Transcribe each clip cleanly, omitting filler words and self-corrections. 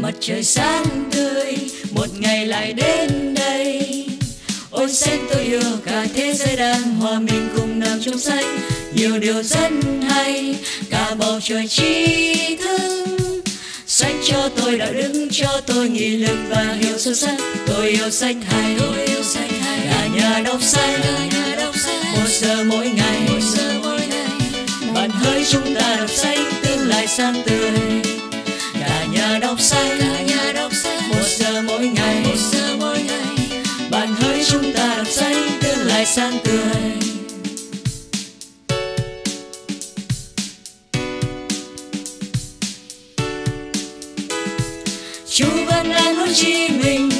Mặt trời sáng tươi một ngày lại đến đây. Ôi sen tôi yêu, cả thế giới đang hòa mình cùng nàng trong xanh. Nhiều điều rất hay, cả bầu trời tri thức. Xanh cho tôi đã đứng, cho tôi nghị lực và hiểu sâu sắc. Tôi yêu sách hay, tôi yêu sách hay. Là nhà đọc sách, là nhà đọc sách. Một giờ mỗi ngày, một giờ mỗi ngày. Bạn hỡi chúng ta đọc sách, tương lai sáng tươi. Là nhà đọc sách, là nhà đọc sách. Một giờ mỗi ngày, một giờ mỗi ngày. Bạn hỡi chúng ta đọc sách, tương lai sáng tươi. Chu Văn An, Hồ Chí Minh,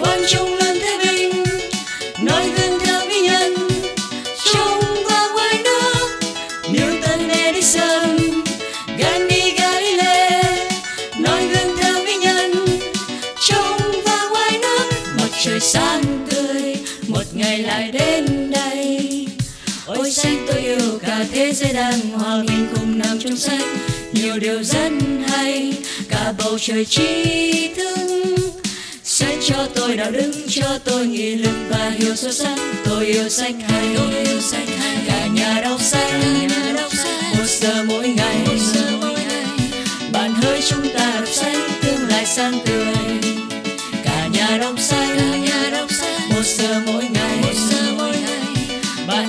Quang Trung, Lương Thế Vinh nói gương theo vĩ nhân trong và ngoài nước. Newton, Edison, Gandhi, Galilei nói gương theo vĩ nhân trong và ngoài nước. Mặt trời sáng tươi một ngày lại đến đây. Ôi xanh tôi yêu, cả thế giới đang hòa mình cùng nàng trong xanh. Nhiều điều rất hay, cả bầu trời tri thức. Sách cho tôi đạo đức, cho tôi nghị lực và hiểu sâu sắc. Tôi yêu sách hay, tôi yêu sách hay. Cả nhà đọc sách, cả nhà đọc sách. Một giờ mỗi ngày, một giờ mỗi ngày. Bạn hỡi chúng ta đọc sách, tương lai sáng tươi. Cả nhà đọc sách, cả nhà đọc sách. Một giờ mỗi ngày, một giờ mỗi ngày. Bạn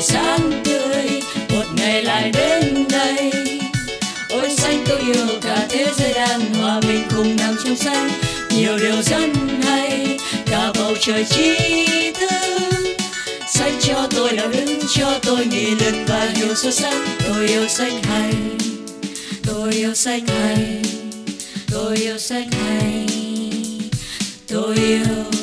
Sáng tươi một ngày lại đến đây. Ôi xanh tôi yêu, cả thế giới đang hòa mình cùng nằm trong xanh. Nhiều điều rất hay, cả bầu trời tri thức. Sách cho tôi đạo đức, cho tôi nghị lực và hiểu sâu sắc. Tôi yêu sách hay, tôi yêu sách hay. Tôi yêu sách hay. Tôi yêu